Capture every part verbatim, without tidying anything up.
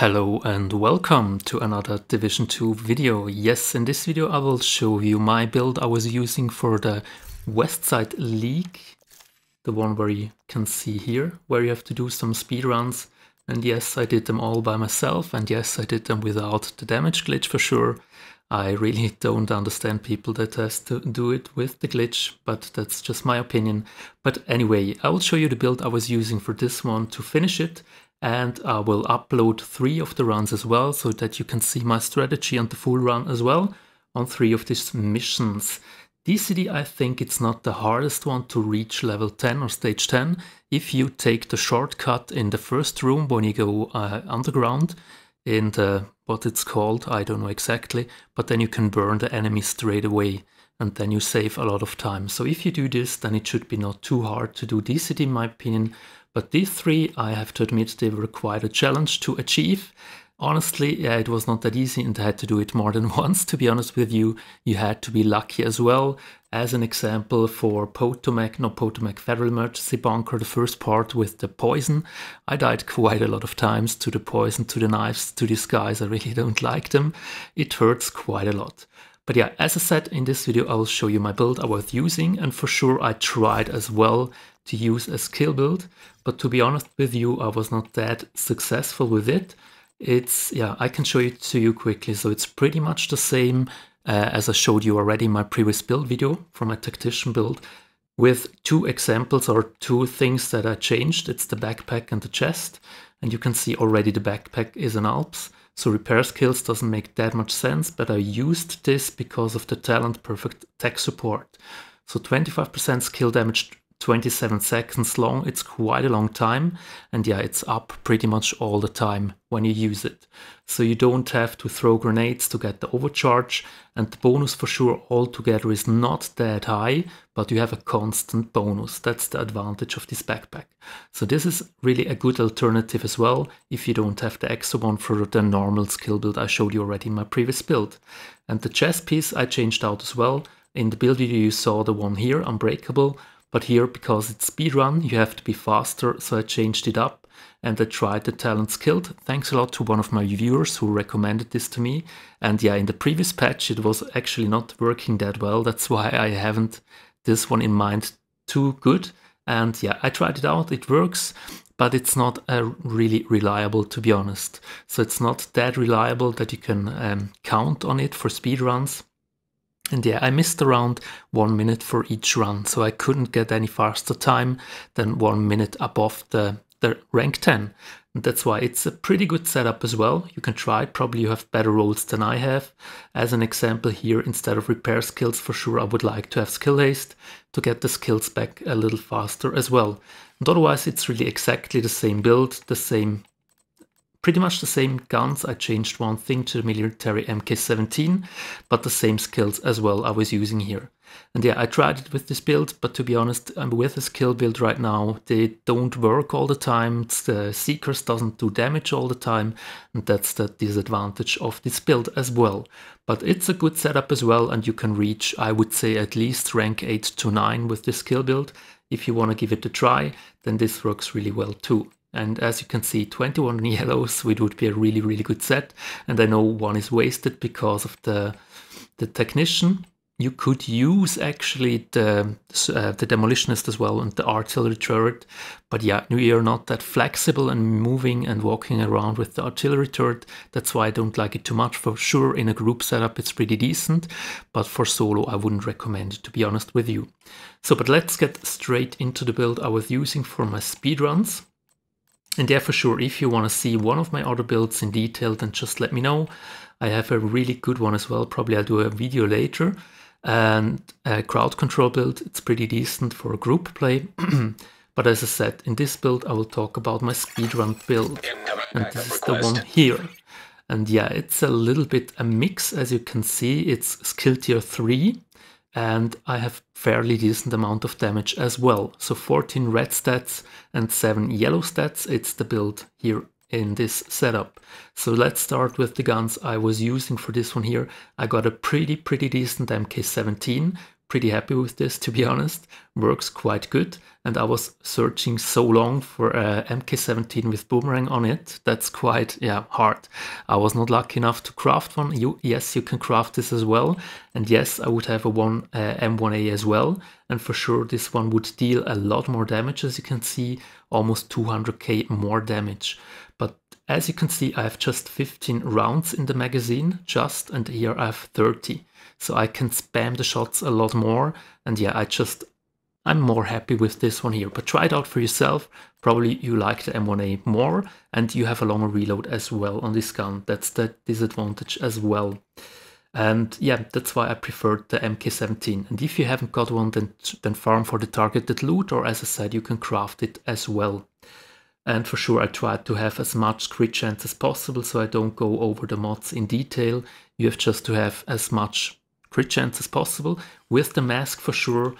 Hello and welcome to another Division two video. Yes, in this video I will show you my build I was using for the Westside League. The one where you can see here, where you have to do some speedruns. And yes, I did them all by myself, and yes, I did them without the damage glitch for sure. I really don't understand people that has to do it with the glitch, but that's just my opinion. But anyway, I will show you the build I was using for this one to finish it, and I will upload three of the runs as well, so that you can see my strategy on the full run as well, on three of these missions. D C D, I think it's not the hardest one to reach level ten or stage ten. If you take the shortcut in the first room when you go uh, underground, in the what it's called, I don't know exactly, but then you can burn the enemy straight away and then you save a lot of time. So if you do this, then it should be not too hard to do D C D in my opinion, but these three, I have to admit, they were quite a challenge to achieve. Honestly, yeah, it was not that easy and I had to do it more than once, to be honest with you. You had to be lucky as well. As an example, for Potomac, no, Potomac Federal Emergency Bunker, the first part with the poison, I died quite a lot of times to the poison, to the knives, to these guys. I really don't like them. It hurts quite a lot. But yeah, as I said, in this video I will show you my build I was using, and for sure I tried as well to use a skill build, but to be honest with you, I was not that successful with it. It's, yeah, I can show it to you quickly. So it's pretty much the same uh, as I showed you already in my previous build video from my tactician build, with two examples or two things that I changed. It's the backpack and the chest, and you can see already the backpack is an Alps, so repair skills doesn't make that much sense, but I used this because of the talent perfect tech support. So twenty-five percent skill damage, twenty-seven seconds long, it's quite a long time, and yeah, it's up pretty much all the time when you use it. So you don't have to throw grenades to get the overcharge, and the bonus for sure altogether is not that high, but you have a constant bonus. That's the advantage of this backpack. So this is really a good alternative as well, if you don't have the extra one for the normal skill build I showed you already in my previous build. And the chest piece I changed out as well. In the build video you saw the one here, Unbreakable. But here, because it's speedrun, you have to be faster, so I changed it up and I tried the talent skilled. Thanks a lot to one of my viewers who recommended this to me. And yeah, in the previous patch it was actually not working that well, that's why I haven't this one in mind too good. And yeah, I tried it out, it works, but it's not uh, really reliable, to be honest. So it's not that reliable that you can um, count on it for speedruns. And yeah, I missed around one minute for each run, so I couldn't get any faster time than one minute above the, the rank ten. And that's why it's a pretty good setup as well. You can try it, probably you have better rolls than I have. As an example here, instead of repair skills, for sure I would like to have skill haste to get the skills back a little faster as well. And otherwise it's really exactly the same build, the same, pretty much the same guns. I changed one thing to the military M K seventeen, but the same skills as well I was using here. And yeah, I tried it with this build, but to be honest, I'm with a skill build right now. They don't work all the time, it's the Seekers doesn't do damage all the time, and that's the disadvantage of this build as well. But it's a good setup as well, and you can reach, I would say, at least rank eight to nine with this skill build. If you want to give it a try, then this works really well too. And as you can see, twenty-one yellows, it would be a really, really good set. And I know one is wasted because of the, the technician. You could use actually the, uh, the demolitionist as well and the artillery turret. But yeah, you're not that flexible and moving and walking around with the artillery turret. That's why I don't like it too much. For sure, in a group setup, it's pretty decent. But for solo, I wouldn't recommend it, to be honest with you. So, but let's get straight into the build I was using for my speedruns. And yeah, for sure, if you want to see one of my other builds in detail, then just let me know. I have a really good one as well, probably I'll do a video later. And a crowd control build, it's pretty decent for a group play. But as I said, in this build I will talk about my speedrun build. And this is the one here. And yeah, it's a little bit a mix, as you can see. It's skill tier three. And I have fairly decent amount of damage as well. So fourteen red stats and seven yellow stats, it's the build here in this setup. So let's start with the guns I was using for this one here. I got a pretty, pretty decent M K seventeen pretty happy with this, to be honest. Works quite good, and I was searching so long for a M K seventeen with boomerang on it. That's quite, yeah, hard. I was not lucky enough to craft one. You, yes, you can craft this as well, and yes, I would have a one uh, M one A as well, and for sure this one would deal a lot more damage. As you can see, almost two hundred K more damage. But as you can see, I have just fifteen rounds in the magazine, just, and here I have thirty. So I can spam the shots a lot more, and yeah, I just, I'm more happy with this one here. But try it out for yourself, probably you like the M one A more, and you have a longer reload as well on this gun. That's the disadvantage as well. And yeah, that's why I preferred the M K seventeen. And if you haven't got one, then, then farm for the targeted loot, or as I said, you can craft it as well. And for sure I tried to have as much crit chance as possible, so I don't go over the mods in detail. You have just to have as much crit chance as possible. With the mask, for sure,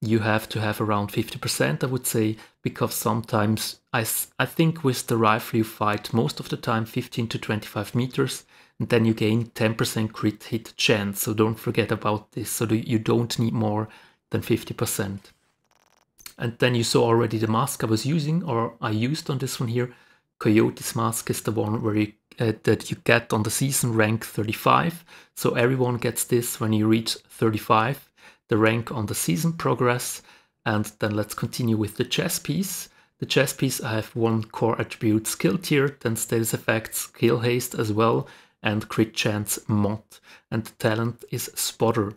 you have to have around fifty percent, I would say, because sometimes, I, I think with the rifle you fight most of the time fifteen to twenty-five meters, and then you gain ten percent crit hit chance, so don't forget about this, so you don't need more than fifty percent. And then you saw already the mask I was using, or I used on this one here. Coyote's mask is the one where you, uh, that you get on the season rank thirty-five. So everyone gets this when you reach thirty-five, the rank on the season progress. And then let's continue with the chest piece. The chest piece, I have one core attribute skill tier, then status effects, kill haste as well, and crit chance mod. And the talent is spotter.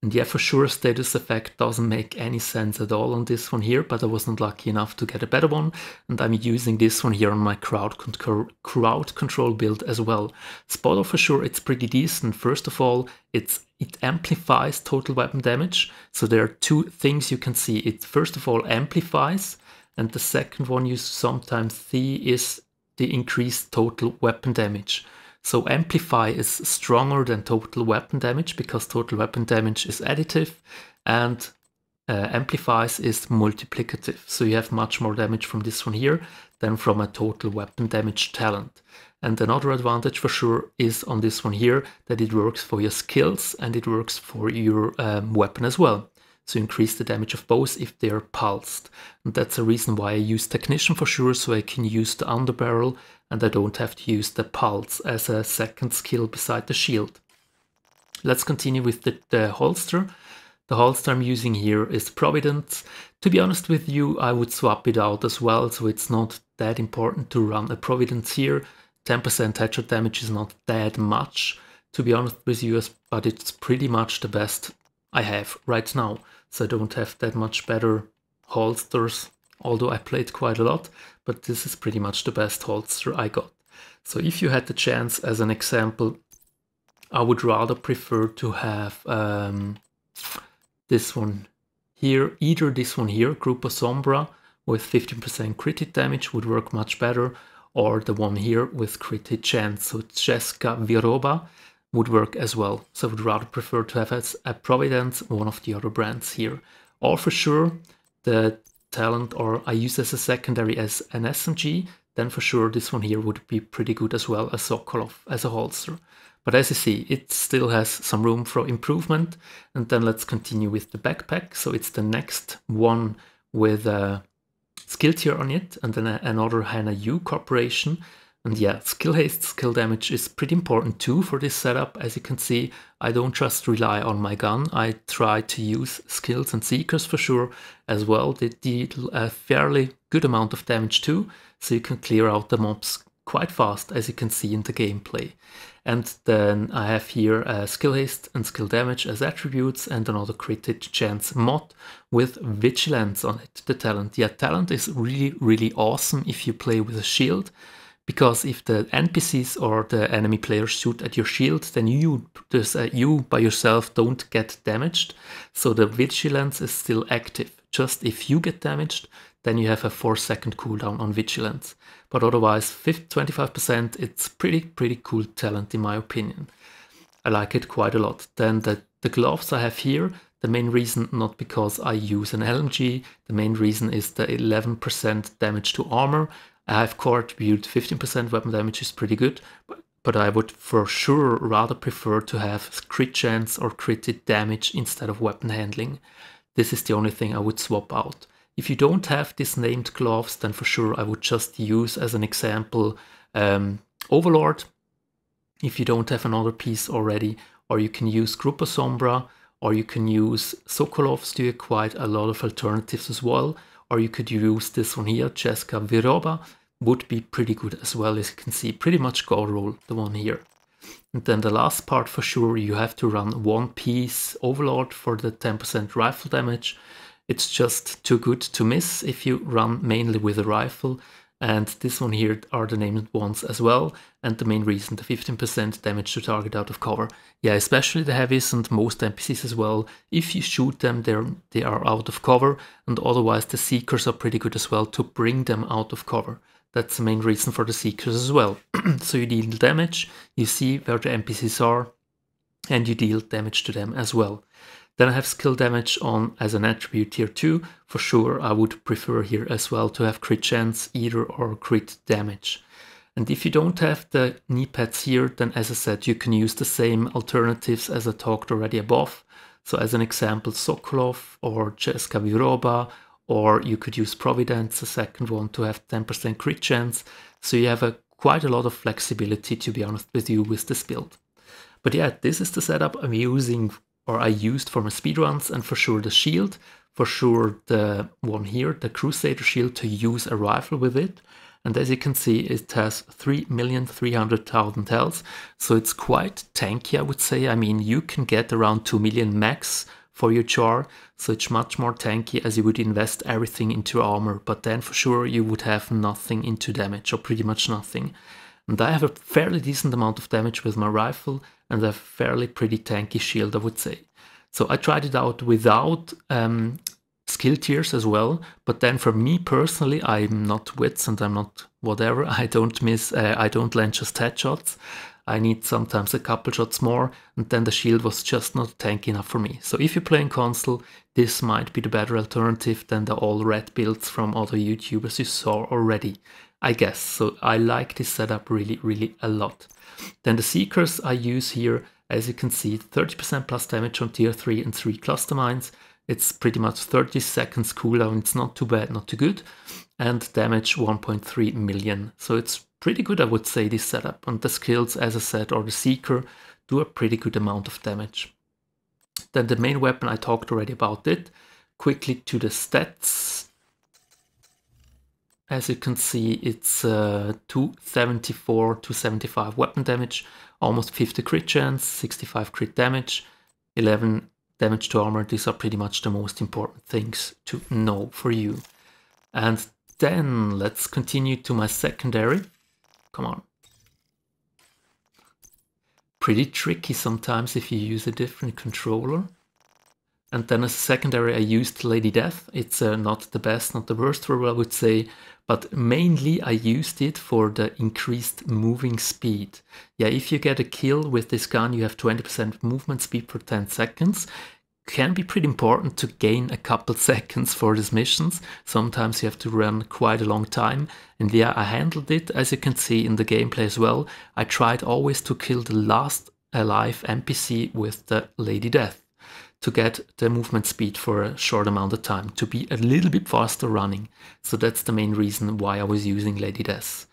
And yeah, for sure, status effect doesn't make any sense at all on this one here, but I wasn't lucky enough to get a better one, and I'm using this one here on my crowd, con crowd control build as well. Spotter, for sure, it's pretty decent. First of all, it's it amplifies total weapon damage, so there are two things you can see. It, first of all, amplifies, and the second one you sometimes see is the increased total weapon damage. So amplify is stronger than total weapon damage because total weapon damage is additive, and uh, amplifies is multiplicative. So you have much more damage from this one here than from a total weapon damage talent. And another advantage for sure is on this one here that it works for your skills and it works for your um, weapon as well. So increase the damage of both if they are pulsed. And that's the reason why I use Technician for sure, so I can use the underbarrel and I don't have to use the pulse as a second skill beside the shield. Let's continue with the, the holster. The holster I'm using here is Providence. To be honest with you, I would swap it out as well, so it's not that important to run a Providence here. ten percent headshot damage is not that much, to be honest with you, but it's pretty much the best I have right now. So I don't have that much better holsters, although I played quite a lot, but this is pretty much the best holster I got. So if you had the chance, as an example, I would rather prefer to have um, this one here, either this one here, Grupo Sombra with fifteen percent crit hit damage would work much better, or the one here with crit hit chance, so Ceska Vyroba would work as well. So I would rather prefer to have as a Providence, one of the other brands here. Or for sure, the talent, or I use as a secondary as an S M G, then for sure this one here would be pretty good as well as Sokolov as a holster. But as you see, it still has some room for improvement. And then let's continue with the backpack. So it's the next one with a skill tier on it, and then another Hana U Corporation. And yeah, skill haste, skill damage is pretty important too for this setup. As you can see, I don't just rely on my gun. I try to use skills and seekers for sure as well. They deal a fairly good amount of damage too, so you can clear out the mobs quite fast, as you can see in the gameplay. And then I have here uh, skill haste and skill damage as attributes, and another crit hit chance mod with Vigilance on it, the talent. Yeah, talent is really, really awesome if you play with a shield, because if the N P Cs or the enemy players shoot at your shield, then you, just, uh, you by yourself don't get damaged. So the Vigilance is still active. Just if you get damaged, then you have a four second cooldown on Vigilance. But otherwise, twenty-five percent, it's pretty, pretty cool talent in my opinion. I like it quite a lot. Then the, the gloves I have here, the main reason, not because I use an L M G, the main reason is the eleven percent damage to armor. I have core attribute, fifteen percent weapon damage is pretty good, but, but I would for sure rather prefer to have crit chance or crit damage instead of weapon handling. This is the only thing I would swap out. If you don't have these named gloves, then for sure I would just use as an example um, Overlord, if you don't have another piece already, or you can use Grupo Sombra, or you can use Sokolov's. There are quite a lot of alternatives as well, or you could use this one here, Ceska Vyroba, would be pretty good as well, as you can see, pretty much go roll, the one here. And then the last part, for sure, you have to run one piece Overlord for the ten percent rifle damage. It's just too good to miss if you run mainly with a rifle. And this one here are the named ones as well, and the main reason, the fifteen percent damage to target out of cover. Yeah, especially the heavies and most N P Cs as well. If you shoot them, they're, they are out of cover, and otherwise the Seekers are pretty good as well to bring them out of cover. That's the main reason for the Seekers as well. So you deal damage, you see where the N P Cs are, and you deal damage to them as well. Then I have skill damage on as an attribute tier two. For sure, I would prefer here as well to have crit chance either or crit damage. And if you don't have the knee pads here, then as I said, you can use the same alternatives as I talked already above. So as an example, Sokolov or Ceska Vyroba, or you could use Providence, the second one, to have ten percent crit chance. So you have a, quite a lot of flexibility, to be honest with you, with this build. But yeah, this is the setup I'm using, or I used for my speedruns, and for sure the shield, for sure the one here, the Crusader shield, to use a rifle with it. And as you can see, it has three million three hundred thousand health, so it's quite tanky, I would say. I mean, you can get around two million max for your char, so it's much more tanky, as you would invest everything into armor, but then for sure you would have nothing into damage, or pretty much nothing. And I have a fairly decent amount of damage with my rifle, and a fairly pretty tanky shield, I would say. So I tried it out without um, skill tiers as well, but then for me personally, I'm not wits and I'm not whatever. I don't miss, uh, I don't land just headshots. I need sometimes a couple shots more, and then the shield was just not tanky enough for me. So if you're playing console, this might be the better alternative than the all red builds from other YouTubers you saw already, I guess. So I like this setup really, really a lot. Then the Seekers I use here, as you can see, thirty percent plus damage on tier three and three cluster mines. It's pretty much thirty seconds cooldown, it's not too bad, not too good. And damage one point three million, so it's pretty good, I would say, this setup. And the skills, as I said, or the Seeker, do a pretty good amount of damage. Then the main weapon, I talked already about it. Quickly to the stats. As you can see, it's uh, two seventy-four, two seventy-five weapon damage, almost fifty crit chance, sixty-five crit damage, eleven damage to armor. These are pretty much the most important things to know for you. And then let's continue to my secondary. Come on. Pretty tricky sometimes if you use a different controller. And then as a secondary, I used Lady Death. It's uh, not the best, not the worst for what I would say, but mainly I used it for the increased moving speed. Yeah, if you get a kill with this gun, you have twenty percent movement speed for ten seconds. Can be pretty important to gain a couple seconds for these missions. Sometimes you have to run quite a long time. And yeah, I handled it, as you can see in the gameplay as well. I tried always to kill the last alive N P C with the Lady Death, to get the movement speed for a short amount of time, to be a little bit faster running. So that's the main reason why I was using Lady Death.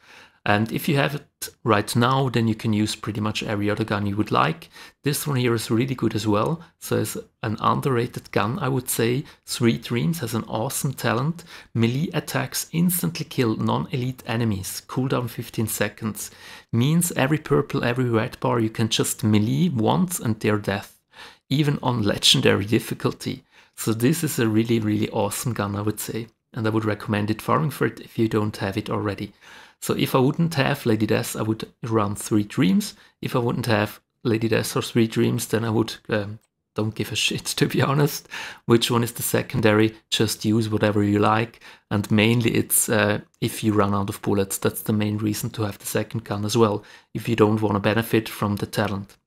And if you have it right now, then you can use pretty much every other gun you would like. This one here is really good as well. So it's an underrated gun, I would say. Sweet Dreams has an awesome talent. Melee attacks instantly kill non-elite enemies. Cooldown fifteen seconds. Means every purple, every red bar, you can just melee once and they're death, even on legendary difficulty. So this is a really, really awesome gun, I would say, and I would recommend it farming for it if you don't have it already. So if I wouldn't have Lady Death, I would run Sweet Dreams. If I wouldn't have Lady Death or Sweet Dreams, then I would um, don't give a shit, to be honest, which one is the secondary. Just use whatever you like, and mainly it's uh, if you run out of bullets. That's the main reason to have the second gun as well, if you don't want to benefit from the talent.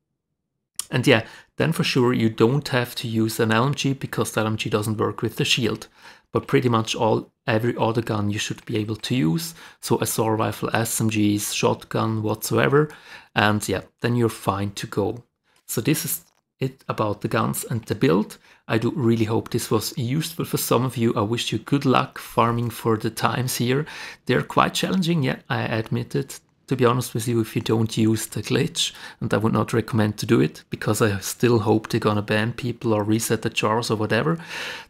And yeah, then for sure you don't have to use an L M G, because the L M G doesn't work with the shield. but pretty much all every other gun you should be able to use. So assault rifle, S M Gs, shotgun, whatsoever. And yeah, then you're fine to go. So this is it about the guns and the build. I do really hope this was useful for some of you. I wish you good luck farming for the times here. They're quite challenging, yeah, I admit it. To be honest with you, if you don't use the glitch, and I would not recommend to do it, because I still hope they're gonna ban people or reset the jars or whatever,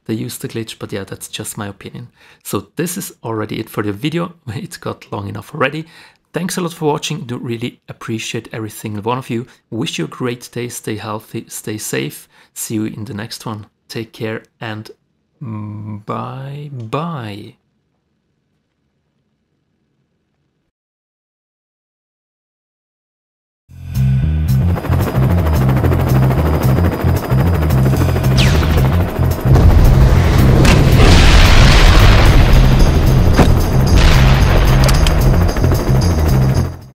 they use the glitch, but yeah, that's just my opinion. So this is already it for the video. It got long enough already. Thanks a lot for watching. Do really appreciate every single one of you. Wish you a great day, stay healthy, stay safe. See you in the next one. Take care and bye-bye.